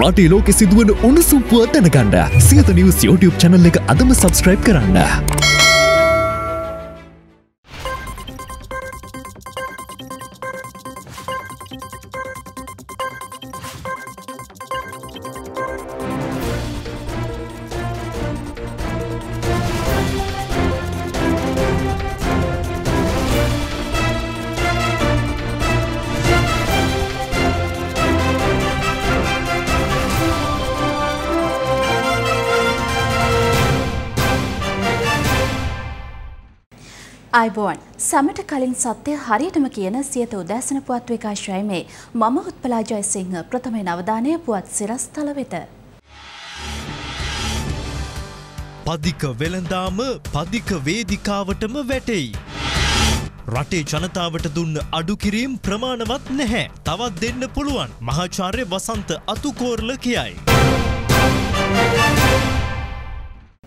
රටේ ලෝකෙ සිදුවන උණුසුම් පුව දැනගන්න සියත නිවුස් YouTube channel එක අදම subscribe කරන්න. අයිබෝන් සමට කලින් සත්‍ය හරියටම කියන සියත උදෑසන පුවත් විකාශයයි මේ මම උත්පලා ජයසිංහ ප්‍රථමයෙන් අවධානය පුවත් සිරස්තල වෙත. පදික වෙළඳාම පදික වේදිකාවටම වැටෙයි. රටේ ජනතාවට දුන්න අඩු කිරීම ප්‍රමාණවත් නැහැ. තවත් දෙන්න පුළුවන් මහාචාර්ය වසන්ත අතුකෝරල කියයි.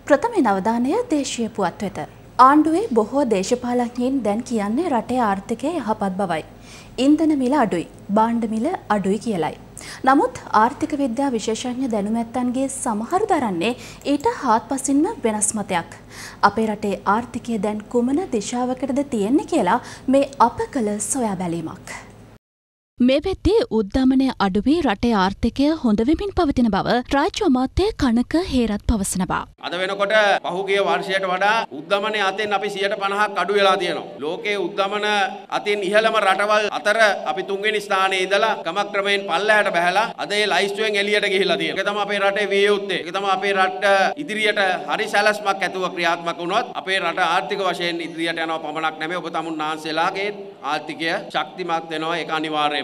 ප්‍රථමයෙන් අවධානය දේශීය පුවත් වෙත. ආණ්ඩුවේ බොහෝ දේශපාලඥයින් දැන් කියන්නේ රටේ ආර්ථිකය යහපත් බවයි. ඉන්ධන මිල අඩුයි, භාණ්ඩ මිල අඩුයි කියලයි. නමුත් ආර්ථික විද්‍යා විශේෂඥ දැනුමැත්තන්ගේ සමහරු දරන්නේ ඊට හාත්පසින්ම වෙනස් මතයක්. අපේ රටේ ආර්ථිකය දැන් කුමන දිශාවකටද තියෙන්නේ කියලා මේ අප කළ සොයා බැලීමක්. මේ වෙද්දී උද්දමනය අඩුවී රටේ ආර්ථිකය හොඳ වෙමින් පවතින බව රාජ්‍ය අමාත්‍ය කනක හේරත් පවසනවා. අද වෙනකොට පහුගිය වර්ෂයට වඩා උද්දමනය අතින් අපි 50% අඩු වෙලා තියෙනවා. ලෝකයේ උද්දමන අතින් ඉහළම රටවල් අතර අපි තුන්වෙනි ස්ථානයේ ඉඳලා ක්‍රමක්‍රමයෙන් පල්ලෙහාට බැහැලා අද ඒ ලයිස්ට්ුවෙන් එළියට ගිහිලා තියෙනවා. ඒක තමයි අපේ රටේ විය යුත්තේ. ඒක තමයි අපේ රට ඉදිරියට හරි සැලැස්මක් ඇතුව ක්‍රියාත්මක වුණොත් අපේ රට ආර්ථික වශයෙන් ඉදිරියට යනවා පමණක් නෙමෙයි ඔබ තමුන්නාන්සේලාගේ ආර්ථිකය ශක්තිමත් වෙනවා ඒක අනිවාර්යයි.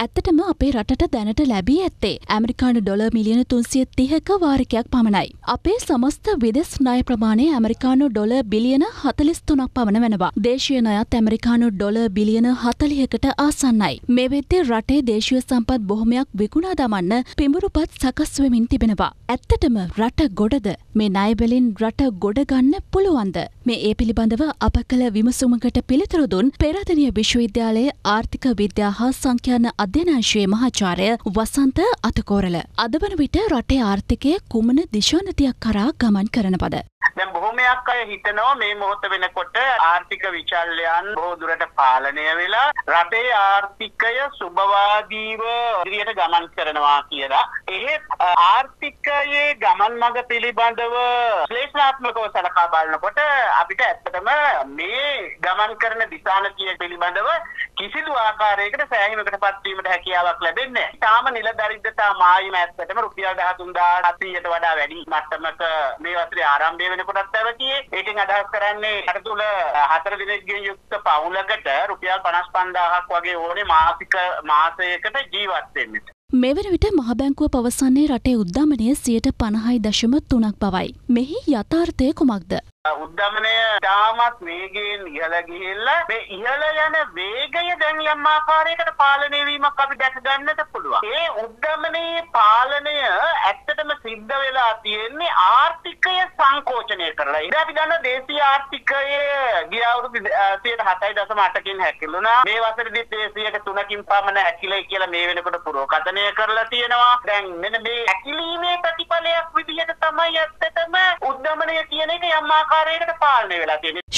ඇත්තටම අපේ රටට දැනට ලැබී ඇත්තේ ඇමරිකානු ඩොලර් මිලියන 330ක වාරකයක් පමණයි. අපේ සමස්ත විදෙස් ණය ප්‍රමාණය ඇමරිකානු ඩොලර් බිලියන 43ක් පමණ වෙනවා. දේශීය ණයත් ඇමරිකානු ඩොලර් බිලියන 40කට ආසන්නයි. මේ වෙද්දී රටේ දේශීය සම්පත් බොහොමයක් විකුණා දමන්න පිඹුරුපත් සකස් වෙමින් තිබෙනවා. ඇත්තටම රට ගොඩද මේ ණය බෙලින් රට ගොඩ ගන්න පුළුවන්ද? මේ ඒ පිළිබඳව අප කළ විමසුමකට පිළිතුරු දුන් පෙරදිනිය විශ්වවිද්‍යාලයේ ආර්ථික විද්‍යා හා සංඛ්‍යාන අධ්‍යනාංශයේ මහාචාර්ය වසන්ත අතකෝරල. අද වන විට රටේ ආර්ථිකය කුමන දිශානතියක් කරා ගමන් කරනවද? දැන් බොහොමයක් අය හිතනවා මේ මොහොත වෙනකොට ආර්ථික විචල්යන් බොහෝ දුරට පාලනය වෙලා රටේ ආර්ථිකය සුබවාදීව ඉදිරියට ගමන් කරනවා කියලා. එහෙත් ආර්ථිකයේ ගමන් මඟ පිළිබඳව විශ්ලේෂණාත්මකව සලකා බලනකොට අපිට ඇත්තටම මේ ගමන් කරන දිශානතිය පිළිබඳව කිසිදු ආකාරයකට සෑහීමකටපත් වීමට හැකියාවක් ලැබෙන්නේ නැහැ. තාම නිල දරිද්‍රතා මායිම ඇත්තටම රුපියල් 13700ට වඩා වැඩි මට්ටමක මේ වසරේ ආරම්භය වෙනකොටත් ඇවතියි. ඒකෙන් අදහස් කරන්නේ රට තුල 4 දිනකින් යුක්ත පවුලකට රුපියල් 55000ක් වගේ ඕනේ මාසික මාසයකට ජීවත් වෙන්න. මෙවර විට මහ බැංකුව පවසන්නේ රටේ උද්දමනය 50.3ක් බවයි. මෙහි යථාර්ථය කුමක්ද? උද්දමනය තාමත් වේගයෙන් ඉහළ ගිහිල්ලා මේ ඉහළ යන වේගය දැන් යම් ආකාරයකට පාලනය වීමක් අපි දැක ගන්නට පුළුවන්. මේ උද්දමනයේ පාලනය ඇත්තටම සිද්ධ වෙලා තියෙන්නේ ආර්ථිකය සංකෝචනය කරලා. ඉතින් අපි දන්න දේශීය ආර්ථිකයේ ගිය අවුරුදු 107.8කින් හැකිලුණා. මේ වසරේදී 103කින් පමණ හැකිලයි කියලා මේ වෙනකොට පුරෝකථනය කරලා තියෙනවා. දැන් මෙන්න මේ හැකිලීමේ ප්‍රතිඵලයක් විදිහට තමයි ඇත්තටම උද්දමනය කියන එක යම්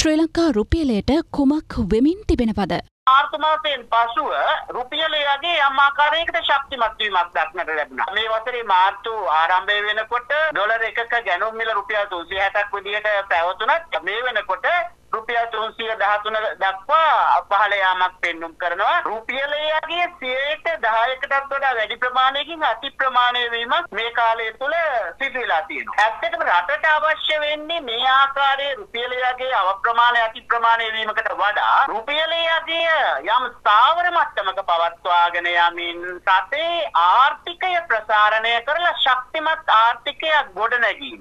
ශ්‍රී ලංකා රුපියලයට කුමක් වෙමින් තිබෙනවද? මාර්තු මාසයෙන් පසුව රුපියලයේ යම් ආකාරයකට ශක්තිමත් වීමක් දක්නට ලැබුණා. මේ වසරේ මාර්තු ආරම්භය වෙනකොට ඩොලර් එකක ගණන් මිල රුපියල් 360ක් විදිහට පැවතුණා. මේ වෙනකොට රුපියල් 313 දක්වා පහළ යාමක් පෙන්නුම් කරනවා. රුපියලයේ 10%කටත් වඩා වැඩි ප්‍රමාණයකින් අති ප්‍රමාණය වීමක් මේ කාලය තුළ සිදු වෙලා තියෙනවා. ඇත්තටම රටට අවශ්‍ය වෙන්නේ මේ ආකාරයේ රුපියලයේ අවප්‍රමාණය අති ප්‍රමාණය වීමකට වඩා රුපියලයේ යම් ස්ථාවර මට්ටමක පවත්වාගෙන යමින් රටේ ආර්ථිකය ප්‍රසාරණය කරලා ශක්තිමත් ආර්ථිකයක් ගොඩනැගීම.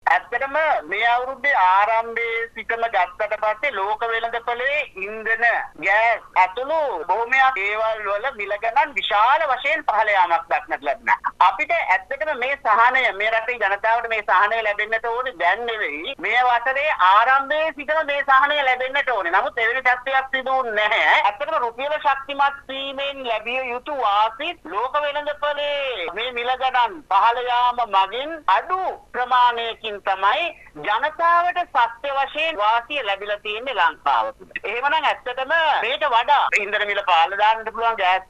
ඇත්තටම මේ අවුරුද්දේ ආරම්භයේ සිටම ගත්තට පස්සේ ලෝක වෙළඳපොලේ ඉන්ධන ගෑස් අතුළු බොහොමයක් දේවල් වල මිල ගණන් විශාල වශයෙන් පහළ යාමක් දක්නට ලැබුණා. අපිට ඇත්තටම මේ සහනය මේ රටේ ජනතාවට මේ සහනය ලැබෙන්නට ඕනේ දැන් නෙවෙයි. මේ වසරේ ආරම්භයේ සිටම මේ සහනය ලැබෙන්නට ඕනේ. නමුත් එවැනි තත්ත්වයක් සිදුුනේ නැහැ. ඇත්තටම රුපියල ශක්තිමත් වීමෙන් ලැබිය යුතු වාසි ලෝක වෙළඳපොලේ මේ මිල ගණන් පහළ යාම මගින් අඩු ප්‍රමාණයකින් තමයි ජනතාවට සත්‍ය වශයෙන් වාසිය ලැබිලා තියෙන්නේ ලංකාව තුළ. එහෙමනම් ඇත්තටම මේට වඩා ඉන්ධන මිල පහළ දාන්නට පුළුවන්, ගෑස්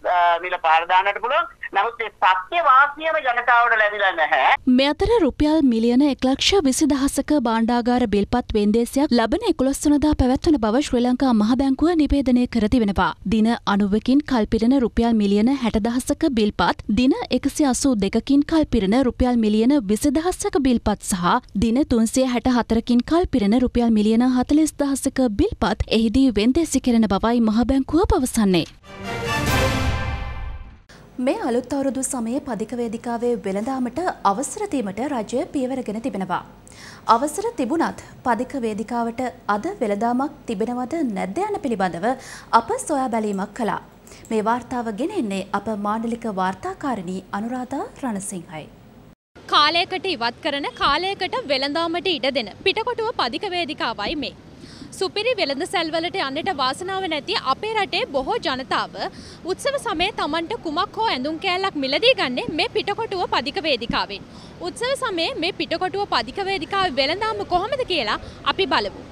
මිල පහළ දාන්නට පුළුවන්. නමුත් ඒ සත්‍ය වාසියම ජනතාවට ලැබිලා නැහැ. මේ අතර රුපියල් මිලියන 1,20,000ක භාණ්ඩාගාර බිල්පත් වෙන්දේසියක් ලබන 11 වෙනිදා පැවැත්වෙන බව ශ්‍රී ලංකා මහ බැංකුව නිවේදනය කර තිබෙනවා. දින 90කින් කල්පිරෙන රුපියල් මිලියන 60,000ක බිල්පත්, දින 182කින් කල්පිරෙන රුපියල් මිලියන 20,000ක බිල්පත් සහ දින 364කින් කල් පිරෙන රුපියල් මිලියන 40,000ක බිල්පත් එහිදී වෙන්දේසි කරන බවයි මහ බැංකුව පවසන්නේ. මේ අලුත් අවුරුදු සමයේ පදික වේදිකාවේ වෙළඳාමට අවසර දීමට රජය පියවරගෙන තිබෙනවා. අවසර තිබුණත් පදික වේදිකාවට අද වෙළඳාමක් තිබෙනවද නැද්ද යන පිළිබඳව අප සොයා බැලීමක් කළා. මේ වාර්තාව ගෙනෙන්නේ අප මාණ්ඩලික වාර්තාකාරිණී අනුරාධා රණසිංහයි. කාලයකට ඉවත් කරන කාලයකට වෙළඳාමට ඉඩ දෙන පිටකොටුව පදික වේදිකාවයි මේ. සුපිරි වෙළඳ සැල්වලට යන්නට වාසනාව නැති අපේ රටේ බොහෝ ජනතාව උත්සව සමයේ Tamanට කුමක් හෝ ඇඳුම් කෑල්ලක් මිලදී ගන්නේ මේ පිටකොටුව පදික වේදිකාවෙන්. උත්සව සමයේ මේ පිටකොටුව පදික වේදිකාවේ වෙළඳාම කොහොමද කියලා අපි බලමු.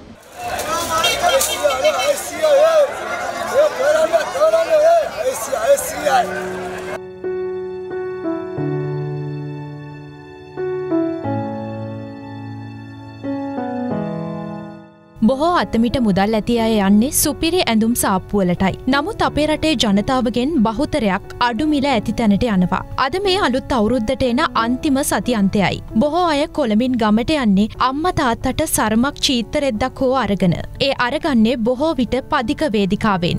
බොහෝ අතමිට මුදල් ඇති අය යන්නේ සුපිරි ඇඳුම් සාප්පුවලටයි. නමුත් අපේ රටේ ජනතාවගෙන් බහුතරයක් අඩු මිල ඇති තැනට යනවා. අද මේ අලුත් අවුරුද්දට එන අන්තිම සති අන්තයයි. බොහෝ අය කොළඹින් ගමට යන්නේ අම්මා තාත්තට සරමක් චීත්තරෙද්දක් හෝ අරගෙන. ඒ අරගන්නේ බොහෝ විට පදික වේදිකාවෙන්.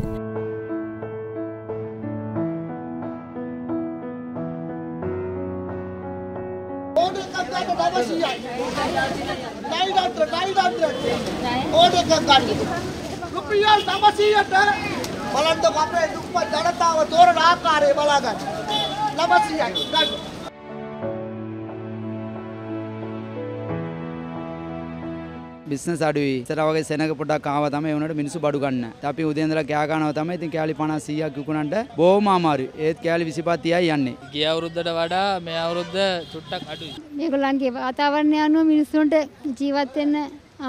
බිස්නස් අඩුයි. ඉතර වගේ සෙනඟ පොඩක් ආව තමයි ඒ උනට මිනිස්සු බඩු ගන්න. අපි උදේ ඉඳලා කෑ ගන්නවා තමයි. ඉතින් කෑලි 50 100ක් විකුණන්න බොහොම අමාරුයි. ඒත් කෑලි 25 30යි යන්නේ. ගිය අවුරුද්දට වඩා මේ අවුරුද්ද චුට්ටක් අඩුයි. මේගොල්ලන්ගේ වාතාවරණය අනුව මිනිස්සුන්ට ජීවත් වෙන්න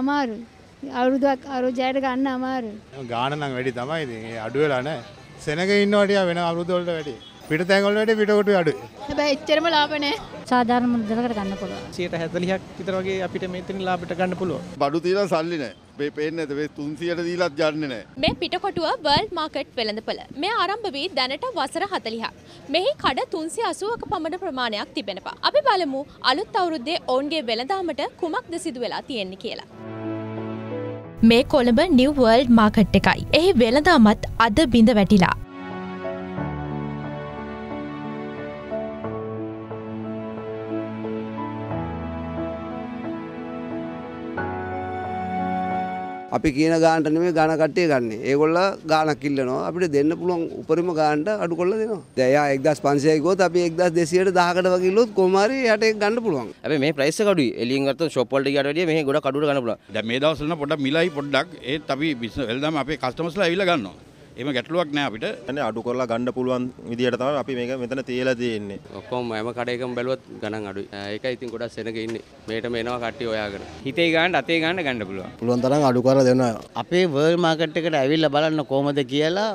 අමාරුයි. අවුරුද්දක් අරෝජයට ගන්න අමාරුයි. ගාන නම් වැඩි තමයි. ඉතින් ඒ අඩු වෙලා නැහැ. සෙනඟ ඉන්නවට වෙන අවුරුද්ද වලට වැඩි. පිට තැන් වල වැඩි පිටකොටුවේ අඩුයි. හැබැයි එච්චරම ලාභ නැහැ. සාධාරණ මුදලකට ගන්න පුළුවන්. 140ක් විතර වගේ අපිට මෙතන ලාභයට ගන්න පුළුවන්. බඩු තියලා සල්ලි නැහැ. මේ පේන්නේ නැත. මේ 300ට දීලාත් යන්නේ නැහැ. මේ පිටකොටුව World Market වෙළඳපොළ. මේ ආරම්භ වී දැනට වසර 40ක්. මෙහි කඩ 380ක පමණ ප්‍රමාණයක් තිබෙනවා. අපි බලමු අලුත් අවුරුද්දේ ඔවුන්ගේ වෙළඳාමට කුමක්ද සිදු වෙලා තියෙන්නේ කියලා. මේ කොළඹ නිව් වර්ල්ඩ් මාකට් එකයි. එහි වෙළඳාමත් අද බිඳ වැටිලා. අපි කියන ගානට නෙමෙයි ගාන කට්ටිය ගන්නෙ. ඒගොල්ලෝ ගානක් ඉල්ලනවා. අපිට දෙන්න පුළුවන් උපරිම ගානට අඩු කරලා දෙනවා. දැන් එයා 1500යි ගියොත් අපි 1200ට 1000කට වගේ ඉල්ලුවොත් කොහොම හරි එයාට ඒක ගන්න පුළුවන්. හැබැයි මේ ප්‍රයිස් එක අඩුයි. එළියෙන් ගත්තොත් ෂොප් වලට ගියාට වැඩිය මෙහි ගොඩක් අඩුවට ගන්න පුළුවන්. දැන් මේ දවස්වල පොඩ්ඩක් මිලයි පොඩ්ඩක් ඒත් අපි බිස්නස් වෙලදාම අපේ කස්ටමර්ස්ලා ඇවිල්ලා ගන්නවා. එහෙම ගැටලුවක් නෑ අපිට. يعني අඩු කරලා ගන්න පුළුවන් විදියට තමයි අපි මේක මෙතන තියලා තියෙන්නේ. ඔක්කොම හැම කඩේකම බැලුවත් ගණන් අඩුයි. ඒකයි ඉතින් ගොඩක් සෙනග ඉන්නේ. මේටම එනවා කට්ටිය හොයාගෙන. හිතේ ගන්න අතේ ගන්න ගන්න පුළුවන්. පුළුවන් තරම් අඩු කරලා දෙනවා. අපේ වර්ල්ඩ් මාකට් එකට ඇවිල්ලා බලන්න කොහොමද කියලා.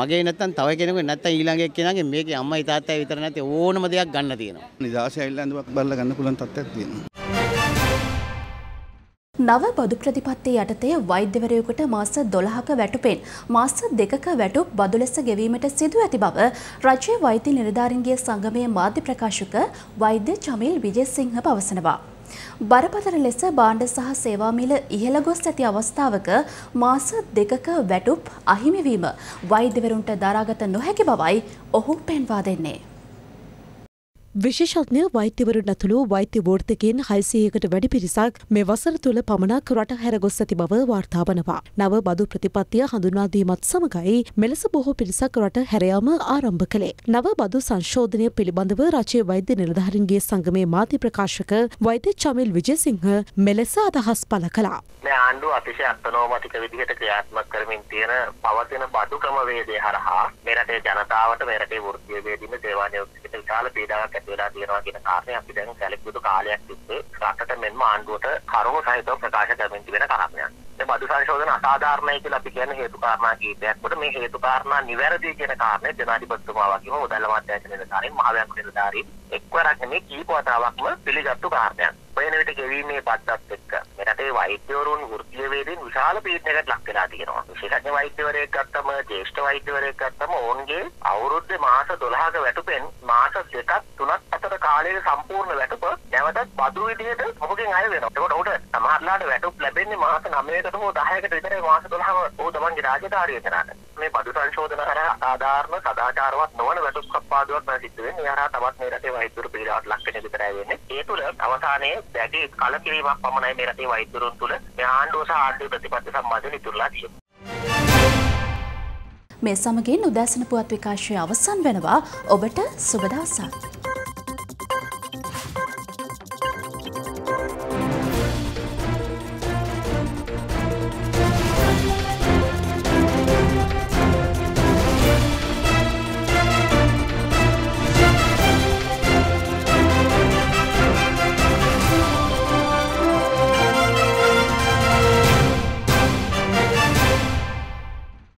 මගේ නැත්තම් තව කෙනෙකුගේ නැත්තම් ඊළඟ එක්කෙනාගේ මේකේ අම්මයි තාත්තයි විතර නැති ඕනම දෙයක් ගන්න තියෙනවා. නිදාසය ඇවිල්ලා අඳුමක් බලලා ගන්න පුළුවන් තත්ත්වයක් තියෙනවා. නව බදු ප්‍රතිපත්ති යටතේ වෛද්‍යවරයෙකුට මාස 12ක වැටුපෙන් මාස 2ක වැටුප් බදු ලෙස ගෙවීමට සිදු ඇති බව රජයේ වෛද්‍ය නිලධාරීන්ගේ සංගමයේ මාධ්‍ය ප්‍රකාශක වෛද්‍ය චමිල් විජේසිංහ පවසනවා. බරපතල ලෙස භාණ්ඩ සහ සේවා මිල ඉහළ ගොස් ඇති අවස්ථාවක මාස 2ක වැටුප් අහිමි වීම වෛද්‍යවරුන්ට දරාගත නොහැකි බවයි ඔහු පෙන්වා දෙන්නේ. විශේෂඥ වෛද්‍යවරුන්තුළු වෛද්‍ය වෘත්තකයන් 600කට වැඩි පිරිසක් මේ වසර තුල පමණක් රට හැරගොස් ඇති බව වාර්තා වනවා. නව බදු ප්‍රතිපත්තිය හඳුනා දීමත් සමගයි මෙලෙස බොහෝ පිරිසක් රට හැර යාම ආරම්භ කළේ. නව බදු සංශෝධනය පිළිබඳව රජයේ වෛද්‍ය නිලධාරීන්ගේ සංගමේ මාධ්‍ය ප්‍රකාශක වෛද්‍ය චමිල් විජේසිංහ මෙලෙස අදහස් පළ කළා. මේ ආණ්ඩුව අතිශය අත්නෝමතික විදිහට ක්‍රියාත්මක කරමින් තියෙන පවතින බදු ක්‍රමවේදය හරහා මේ රටේ ජනතාවට මේ රටේ වෘත්තීය වේදීම සේවා නියුක්තියට විශාල පීඩාවක් මේ සමගින් උදෑසන පුවත් විකාශය අවසන් වෙනවා. ඔබට සුබ දවසක්.